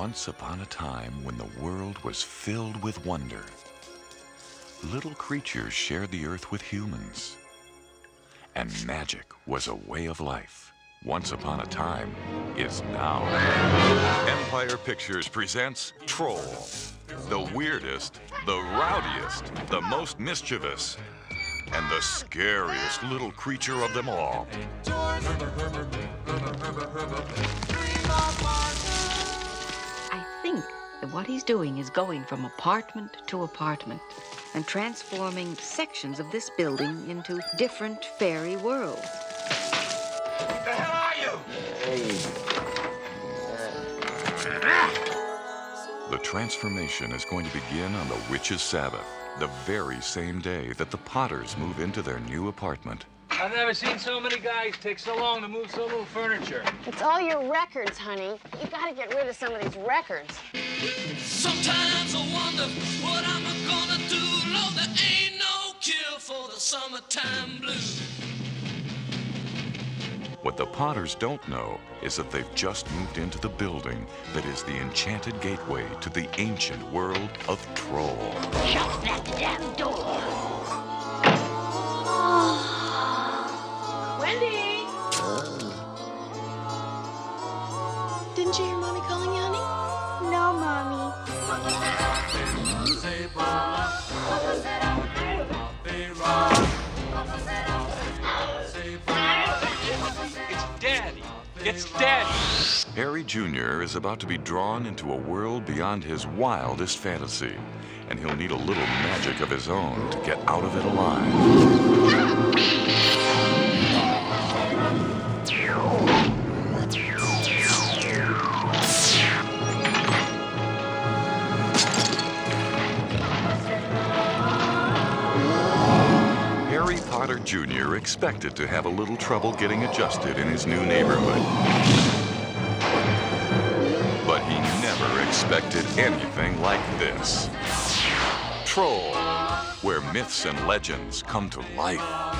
once upon a time when the world was filled with wonder. Little creatures shared the earth with humans, and magic was a way of life. Once upon a time is now. Empire Pictures presents Troll, the weirdest, the rowdiest, the most mischievous, and the scariest little creature of them all. I think that what he's doing is going from apartment to apartment and transforming sections of this building into different fairy worlds. What the hell are you? The transformation is going to begin on the Witches' Sabbath, the very same day that the Potters move into their new apartment. I've never seen so many guys take so long to move so little furniture. It's all your records, honey. You gotta get rid of some of these records. Sometimes I wonder what I'm gonna do. No, there ain't no cure for the summertime blues. What the Potters don't know is that they've just moved into the building that is the enchanted gateway to the ancient world of Troll. Shut that damn door! Didn't you hear Mommy calling you, honey? No, Mommy. It's Daddy. It's Daddy. Harry Jr. is about to be drawn into a world beyond his wildest fantasy, and he'll need a little magic of his own to get out of it alive. Potter Jr. expected to have a little trouble getting adjusted in his new neighborhood. But he never expected anything like this. Troll, where myths and legends come to life.